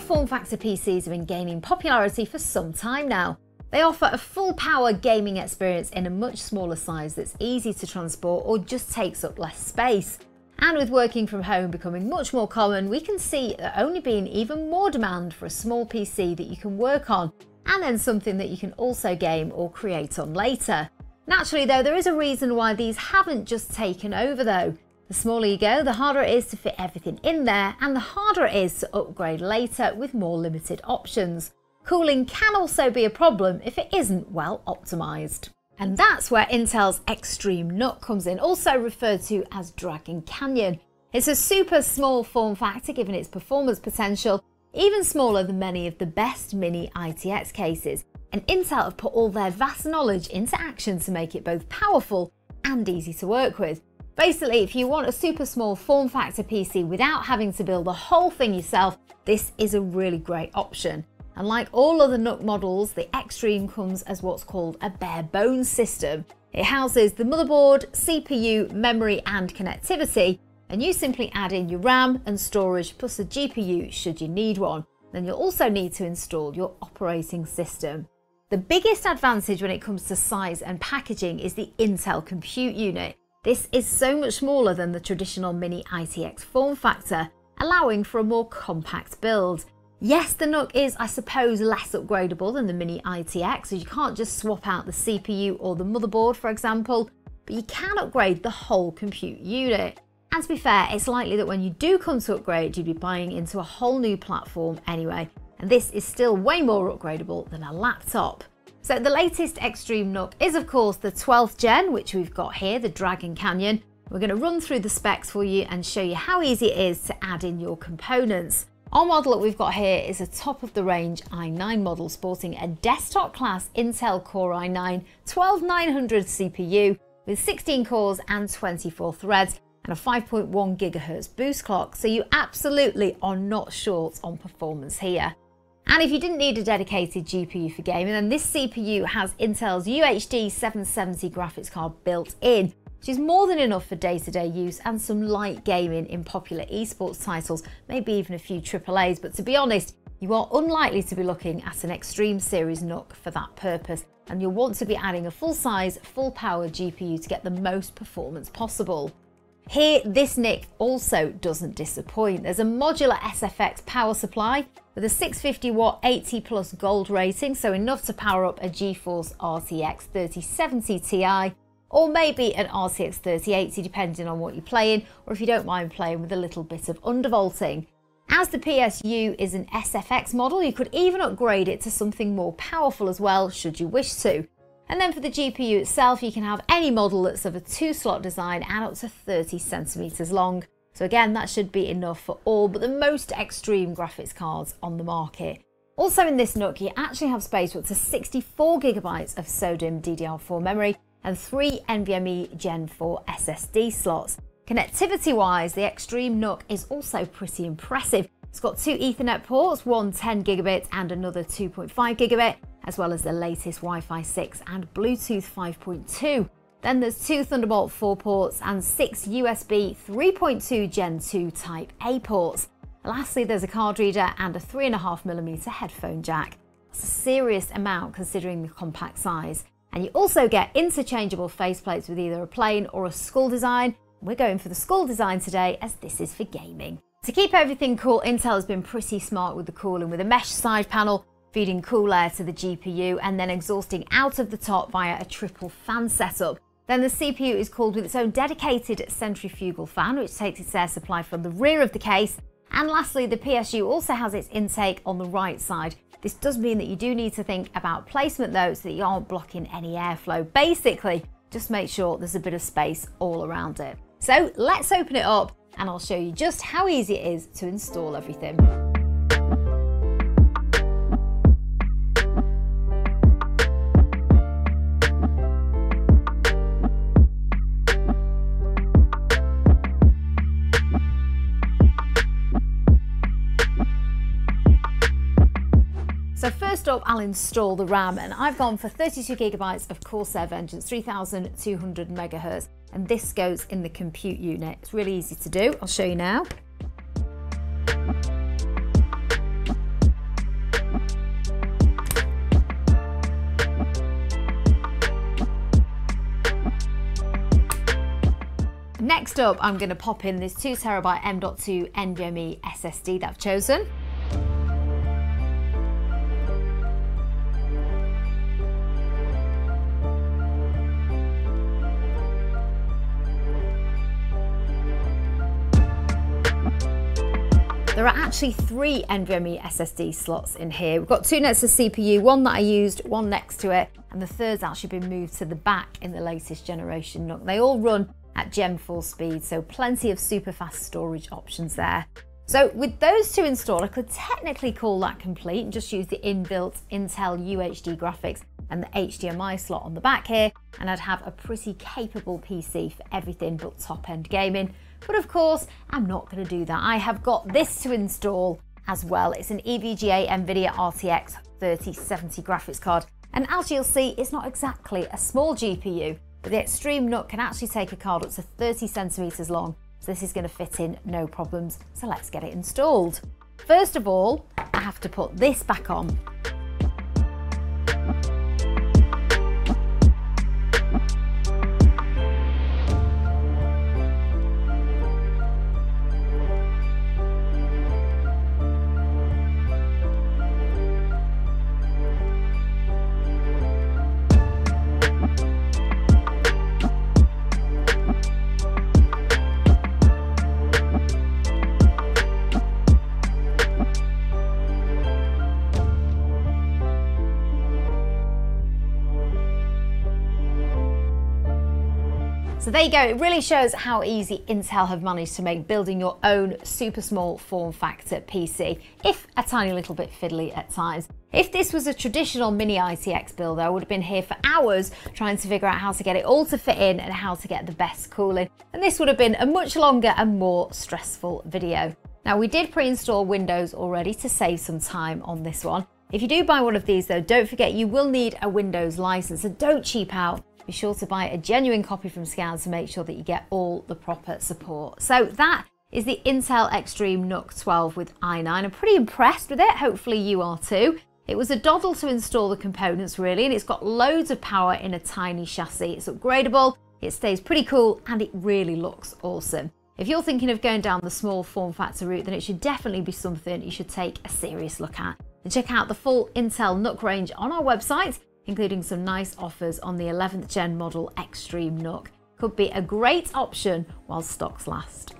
small form factor PCs have been gaining popularity for some time now. They offer a full power gaming experience in a much smaller size that's easy to transport or just takes up less space. And with working from home becoming much more common, we can see there only being even more demand for a small PC that you can work on, and then something that you can also game or create on later. Naturally though, there is a reason why these haven't just taken over though. The smaller you go, the harder it is to fit everything in there, and the harder it is to upgrade later with more limited options. Cooling can also be a problem if it isn't well optimised. And that's where Intel's Extreme NUC comes in, also referred to as Dragon Canyon. It's a super small form factor given its performance potential, even smaller than many of the best Mini-ITX cases, and Intel have put all their vast knowledge into action to make it both powerful and easy to work with. Basically, if you want a super small form factor PC without having to build the whole thing yourself, this is a really great option. And like all other NUC models, the Extreme comes as what's called a bare-bones system. It houses the motherboard, CPU, memory and connectivity, and you simply add in your RAM and storage plus a GPU should you need one. Then you'll also need to install your operating system. The biggest advantage when it comes to size and packaging is the Intel Compute Unit. This is so much smaller than the traditional Mini-ITX form factor, allowing for a more compact build. Yes, the NUC is, I suppose, less upgradable than the Mini-ITX, so you can't just swap out the CPU or the motherboard, for example, but you can upgrade the whole compute unit. And to be fair, it's likely that when you do come to upgrade, you'd be buying into a whole new platform anyway, and this is still way more upgradable than a laptop. So the latest Extreme NUC is, of course, the 12th gen, which we've got here, the Dragon Canyon. We're going to run through the specs for you and show you how easy it is to add in your components. Our model that we've got here is a top-of-the-range i9 model sporting a desktop-class Intel Core i9-12900 CPU with 16 cores and 24 threads and a 5.1 GHz boost clock, so you absolutely are not short on performance here. And if you didn't need a dedicated GPU for gaming, then this CPU has Intel's UHD 770 graphics card built in, which is more than enough for day-to-day use and some light gaming in popular esports titles, maybe even a few AAAs, but to be honest, you are unlikely to be looking at an Extreme Series NUC for that purpose, and you'll want to be adding a full-size, full-power GPU to get the most performance possible. Here, this NIC also doesn't disappoint. There's a modular SFX power supply with a 650-watt 80+ gold rating, so enough to power up a GeForce RTX 3070 Ti, or maybe an RTX 3080 depending on what you're playing, or if you don't mind playing with a little bit of undervolting. As the PSU is an SFX model, you could even upgrade it to something more powerful as well, should you wish to. And then for the GPU itself, you can have any model that's of a 2-slot design and up to 30 cm long. So again, that should be enough for all but the most extreme graphics cards on the market. Also in this NUC, you actually have space for up to 64 GB of Sodim DDR4 memory, and 3 NVMe Gen 4 SSD slots. Connectivity-wise, the Extreme NUC is also pretty impressive. It's got 2 Ethernet ports, one 10 GB and another 2.5 GB, as well as the latest Wi-Fi 6 and Bluetooth 5.2. Then there's 2 Thunderbolt 4 ports and 6 USB 3.2 Gen 2 Type A ports. Lastly, there's a card reader and a 3.5 mm headphone jack. That's a serious amount considering the compact size. And you also get interchangeable faceplates with either a plain or a skull design. We're going for the skull design today as this is for gaming. To keep everything cool, Intel has been pretty smart with the cooling, with a mesh side panel feeding cool air to the GPU and then exhausting out of the top via a triple fan setup. Then the CPU is cooled with its own dedicated centrifugal fan, which takes its air supply from the rear of the case. And lastly, the PSU also has its intake on the right side. This does mean that you do need to think about placement though, so that you aren't blocking any airflow. Basically, just make sure there's a bit of space all around it. So let's open it up and I'll show you just how easy it is to install everything. So first up, I'll install the RAM, and I've gone for 32 GB of Corsair Vengeance 3200 MHz, and this goes in the compute unit. It's really easy to do. I'll show you now. Next up, I'm going to pop in this 2TB M.2 NVMe SSD that I've chosen. There are actually 3 NVMe SSD slots in here. We've got 2 next to CPU, one that I used, one next to it, and the third's actually been moved to the back in the latest generation NUC. They all run at Gen 4 speed, so plenty of super fast storage options there. So with those 2 installed, I could technically call that complete and just use the inbuilt Intel UHD graphics and the HDMI slot on the back here, and I'd have a pretty capable PC for everything but top-end gaming. But of course, I'm not going to do that. I have got this to install as well. It's an EVGA NVIDIA RTX 3070 graphics card. And as you'll see, it's not exactly a small GPU, but the Extreme NUC can actually take a card up to 30 centimeters long. So this is going to fit in no problems. So let's get it installed. First of all, I have to put this back on. So there you go, it really shows how easy Intel have managed to make building your own super small form factor PC, if a tiny little bit fiddly at times. If this was a traditional Mini-ITX build, I would have been here for hours trying to figure out how to get it all to fit in and how to get the best cooling. And this would have been a much longer and more stressful video. Now we did pre-install Windows already to save some time on this one. If you do buy one of these though, don't forget you will need a Windows license, so don't cheap out. Be sure to buy a genuine copy from Scout to make sure that you get all the proper support. So that is the Intel Extreme NUC 12 with i9. I'm pretty impressed with it. Hopefully you are too. It was a doddle to install the components really, and it's got loads of power in a tiny chassis. It's upgradable, it stays pretty cool, and it really looks awesome. If you're thinking of going down the small form factor route, then it should definitely be something you should take a serious look at. And check out the full Intel NUC range on our website, including some nice offers on the 11th gen model Extreme NUC. Could be a great option while stocks last.